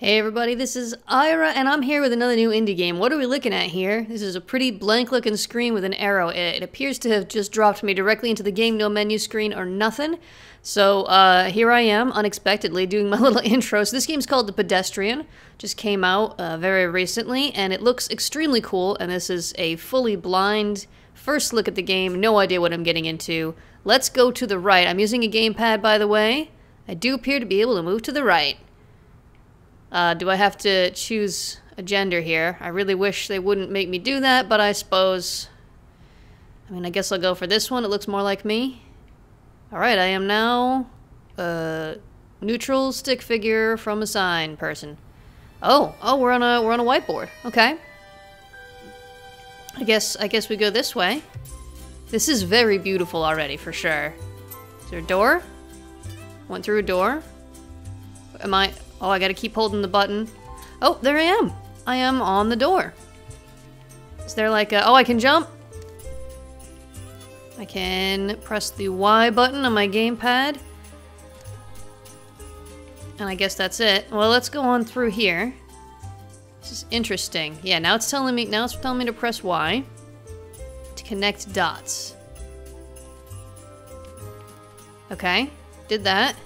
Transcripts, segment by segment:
Hey everybody, this is Ira, and I'm here with another new indie game. What are we looking at here? This is a pretty blank looking screen with an arrow in it. It appears to have just dropped me directly into the game, no menu screen or nothing. So here I am, unexpectedly, doing my little intro. So this game's called The Pedestrian. Just came out very recently, and it looks extremely cool, and this is a fully blind first look at the game. No idea what I'm getting into. Let's go to the right. I'm using a gamepad, by the way. I do appear to be able to move to the right. Do I have to choose a gender here? I really wish they wouldn't make me do that, but I suppose... I mean, I guess I'll go for this one. It looks more like me. Alright, I am now a neutral stick figure from a sign person. Oh, we're on a whiteboard. Okay. I guess we go this way. This is very beautiful already, for sure. Is there a door? Went through a door. Am I... Oh, I gotta keep holding the button. Oh, there I am. I am on the door. Is there like a... Oh, I can jump. I can press the Y button on my gamepad. And I guess that's it. Well, let's go on through here. This is interesting. Yeah, now it's telling me to press Y to connect dots. Okay, did that.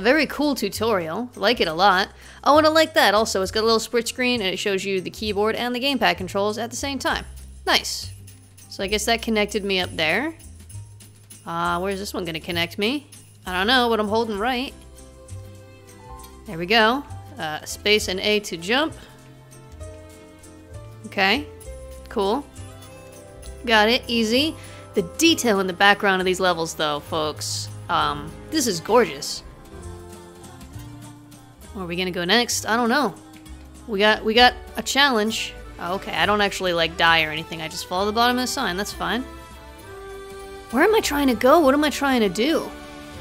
Very cool tutorial. Like it a lot. Oh, and I like that also. It's got a little split screen and it shows you the keyboard and the gamepad controls at the same time. Nice. So I guess that connected me up there. Where's this one gonna connect me? I don't know, but I'm holding right. There we go. Space and A to jump. Okay. Cool. Got it. Easy. The detail in the background of these levels though, folks. This is gorgeous. Where are we gonna go next? I don't know. We got a challenge. Oh, okay, I don't actually like die or anything. I just follow the bottom of the sign. That's fine. Where am I trying to go? What am I trying to do?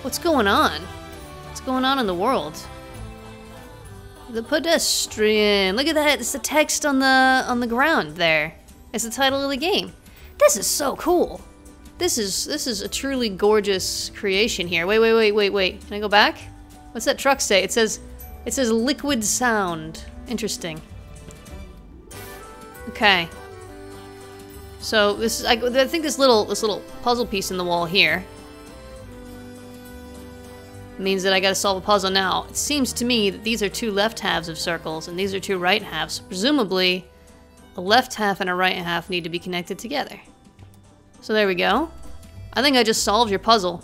What's going on? What's going on in the world? The Pedestrian. Look at that. It's the text on the ground there. It's the title of the game. This is so cool. This is a truly gorgeous creation here. Wait. Can I go back? What's that truck say? It says Liquid Sound. Interesting. Okay. So this is, I think this little puzzle piece in the wall here means that I gotta solve a puzzle now. It seems to me that these are two left halves of circles and these are two right halves. Presumably, a left half and a right half need to be connected together. So there we go. I think I just solved your puzzle.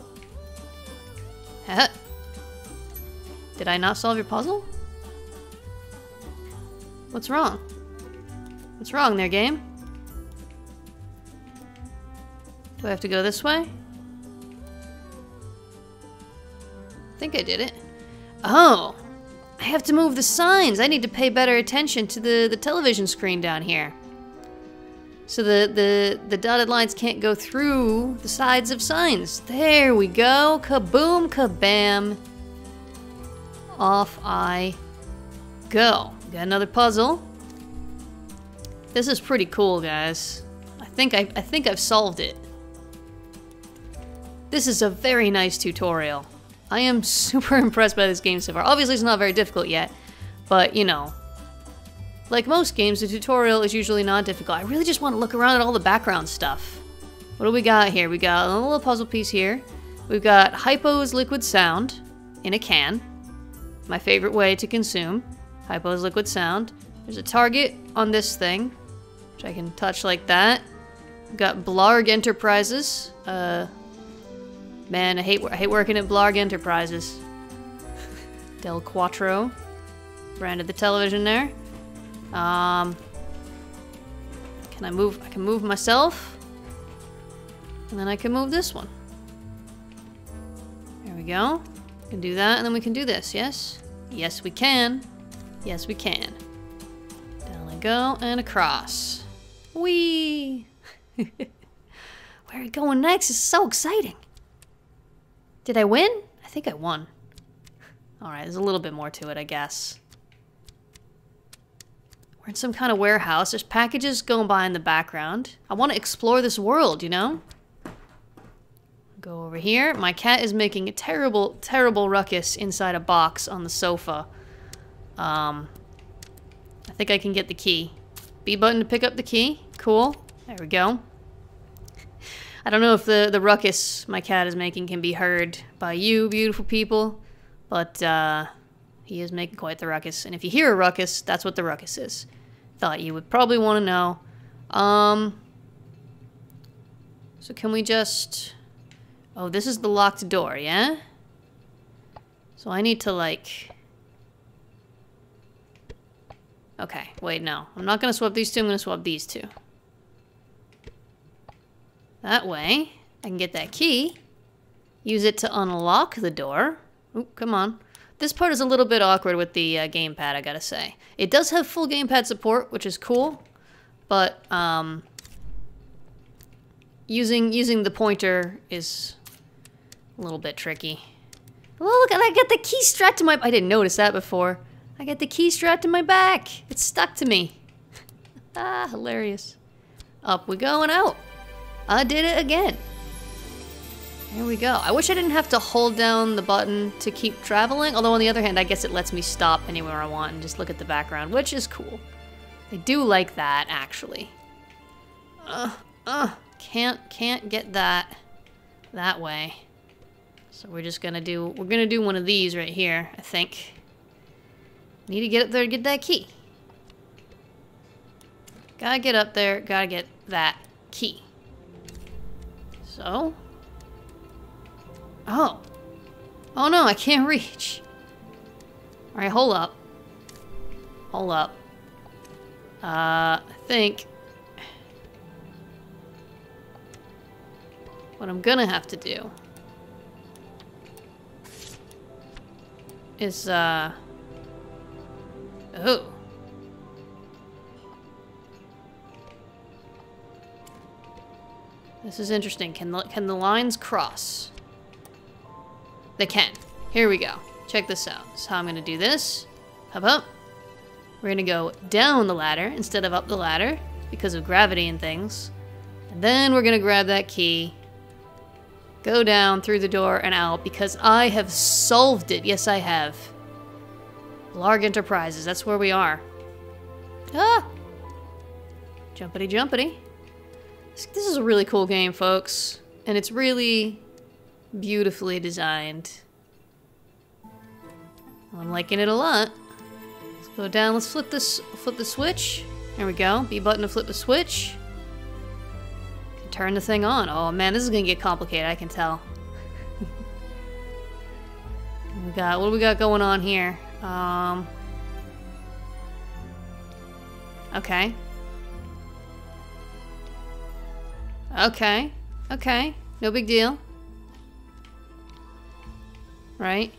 Did I not solve your puzzle? What's wrong? What's wrong there, game? Do I have to go this way? I think I did it. Oh! I have to move the signs! I need to pay better attention to the television screen down here. So the dotted lines can't go through the sides of signs. There we go. Kaboom, kabam. Off I go. Got another puzzle. This is pretty cool, guys. I think I've solved it. This is a very nice tutorial. I am super impressed by this game so far. Obviously, it's not very difficult yet, but you know. Like most games, the tutorial is usually not difficult. I really just want to look around at all the background stuff. What do we got here? We got a little puzzle piece here. We've got Hypo's Liquid Sound in a can. My favorite way to consume Hypo's Liquid Sound. There's a target on this thing, which I can touch like that. We've got Blarg Enterprises. Man, I hate working at Blarg Enterprises. Del Quattro. Branded the television there. Can I move? I can move myself, and then I can move this one. There we go. We can do that, and then we can do this, yes? Yes, we can. Yes, we can. Down I go, and across. Whee! Where are we going next? It's so exciting! Did I win? I think I won. Alright, there's a little bit more to it, I guess. We're in some kind of warehouse. There's packages going by in the background. I want to explore this world, you know? Go over here. My cat is making a terrible, terrible ruckus inside a box on the sofa. I think I can get the key. B button to pick up the key. Cool. There we go. I don't know if the ruckus my cat is making can be heard by you, beautiful people, but he is making quite the ruckus. And if you hear a ruckus, that's what the ruckus is. Thought you would probably want to know. So can we just... Oh, this is the locked door, yeah? So I need to, like... Okay, wait, no. I'm not going to swap these two, I'm going to swap these two. That way, I can get that key. Use it to unlock the door. Ooh, come on. This part is a little bit awkward with the gamepad, I gotta say. It does have full gamepad support, which is cool, but using the pointer is a little bit tricky. Oh, look, I got the key strapped to my... I didn't notice that before. I got the key strapped to my back. It's stuck to me. Ah, hilarious. Up we go and out. I did it again. There we go. I wish I didn't have to hold down the button to keep traveling, although on the other hand, I guess it lets me stop anywhere I want and just look at the background, which is cool. I do like that, actually. Can't get that way. So we're just gonna do, we're gonna do one of these right here, I think. Need to get up there to get that key. Gotta get up there, gotta get that key. So... Oh. Oh no, I can't reach. Alright, hold up. Hold up. I think... What I'm gonna have to do... is, Oh. This is interesting. Can the lines cross? They can. Here we go. Check this out. This is how I'm going to do this. Hop up. We're going to go down the ladder instead of up the ladder because of gravity and things. And then we're going to grab that key, go down through the door and out because I have solved it. Yes, I have. Blarg Enterprises. That's where we are. Ah! Jumpity jumpity. This is a really cool game, folks. And it's really... beautifully designed. I'm liking it a lot. Let's go down, let's flip the switch. There we go, B button to flip the switch. Can turn the thing on. Oh man, this is gonna get complicated, I can tell. We got, what do we got going on here? Okay. Okay, no big deal. Right?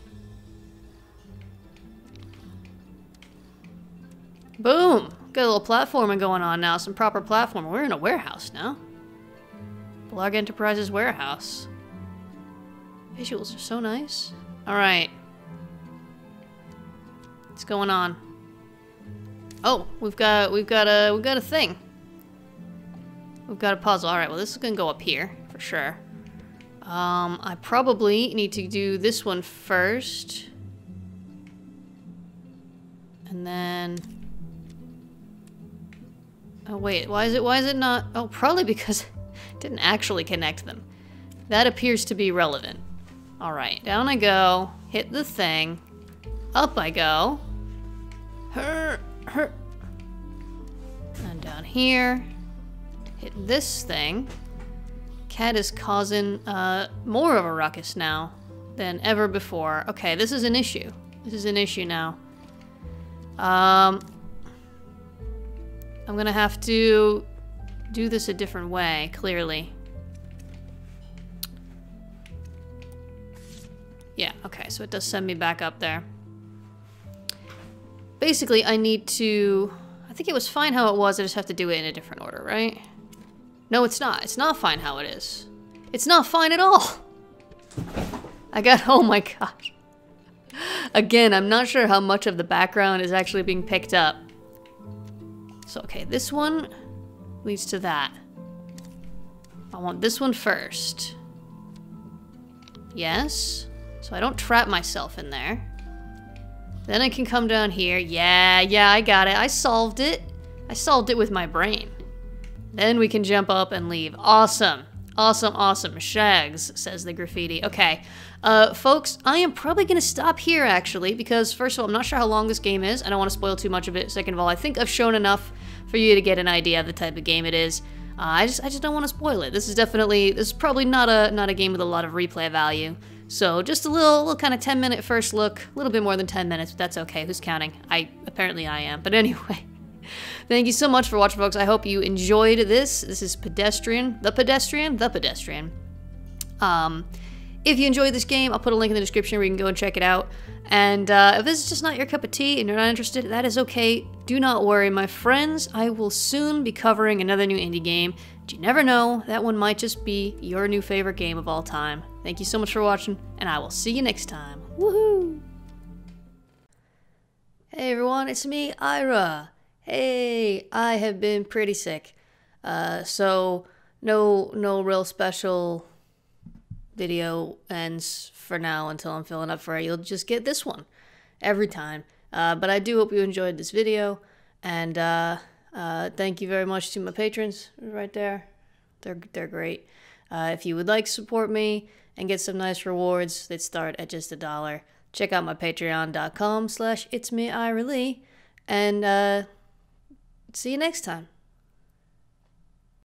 Boom! Got a little platforming going on now. Some proper platforming. We're in a warehouse now. Blarg Enterprises warehouse. Visuals are so nice. Alright. What's going on? Oh, we've got a thing. We've got a puzzle. Alright, well this is gonna go up here for sure. I probably need to do this one first. And then... Oh wait, why is it not... Oh, probably because I didn't actually connect them. That appears to be relevant. Alright, down I go, hit the thing, up I go. And down here, hit this thing. Cat is causing more of a ruckus now than ever before. Okay, this is an issue. This is an issue now. I'm gonna have to do this a different way, clearly. Yeah, okay, so it does send me back up there. Basically, I need to... I think it was fine how it was, I just have to do it in a different order, right? No, it's not. It's not fine how it is. It's not fine at all. I got... Oh my gosh. Again, I'm not sure how much of the background is actually being picked up. So, okay, this one leads to that. I want this one first. Yes. So I don't trap myself in there. Then I can come down here. Yeah, I got it. I solved it. I solved it with my brain. Then we can jump up and leave. Awesome. Awesome, awesome. Shags, says the graffiti. Okay. Folks, I am probably going to stop here, actually, because, first of all, I'm not sure how long this game is. I don't want to spoil too much of it. Second of all, I think I've shown enough for you to get an idea of the type of game it is. I just don't want to spoil it. This is definitely, this is probably not a game with a lot of replay value. So just a little kind of 10-minute first look, a little bit more than 10 minutes, but that's okay. Who's counting? Apparently I am. But anyway, thank you so much for watching, folks. I hope you enjoyed this. This is Pedestrian, The Pedestrian. If you enjoyed this game, I'll put a link in the description where you can go and check it out. And if this is just not your cup of tea and you're not interested, that is okay. Do not worry, my friends. I will soon be covering another new indie game. But you never know, that one might just be your new favorite game of all time. Thank you so much for watching, and I will see you next time. Woohoo! Hey everyone, it's me, Ira. Hey, I have been pretty sick. So no real special video ends for now until I'm filling up for it. You'll just get this one every time. But I do hope you enjoyed this video, and thank you very much to my patrons right there. They're great. If you would like to support me and get some nice rewards, they start at just $1. Check out my patreon.com/itsmeIraLee, and see you next time.